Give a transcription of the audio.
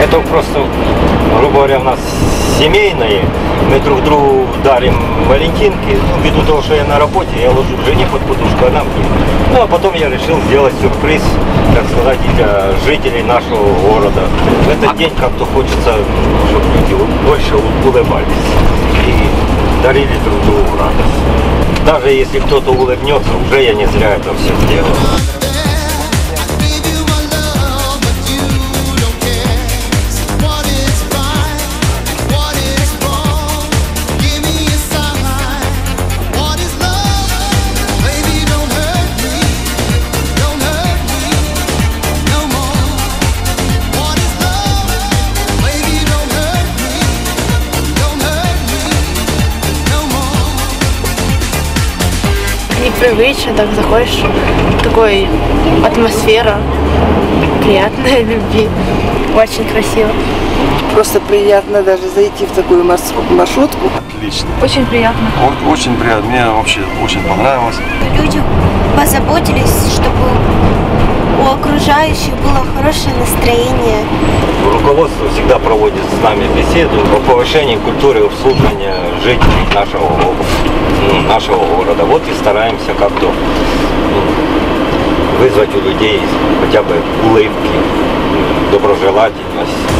Это просто, грубо говоря, у нас семейные. Мы друг другу дарим валентинки. Ввиду того, что я на работе, я ложу жене под подушку, она мне. Ну, а потом я решил сделать сюрприз, так сказать, для жителей нашего города. В этот день как-то хочется, чтобы люди больше улыбались и дарили друг другу радость. Даже если кто-то улыбнется, уже я не зря это все сделал. Привычно так заходишь, такой атмосфера приятная любви, очень красиво. Просто приятно даже зайти в такую маршрутку. Отлично. Очень приятно. Очень приятно, мне вообще очень понравилось. Люди позаботились, чтобы у окружающих было хорошее настроение. Руководство всегда проводит с нами беседу о повышении культуры обслуживания жителей нашего города. Вот и стараемся как-то вызвать у людей хотя бы улыбки, доброжелательность.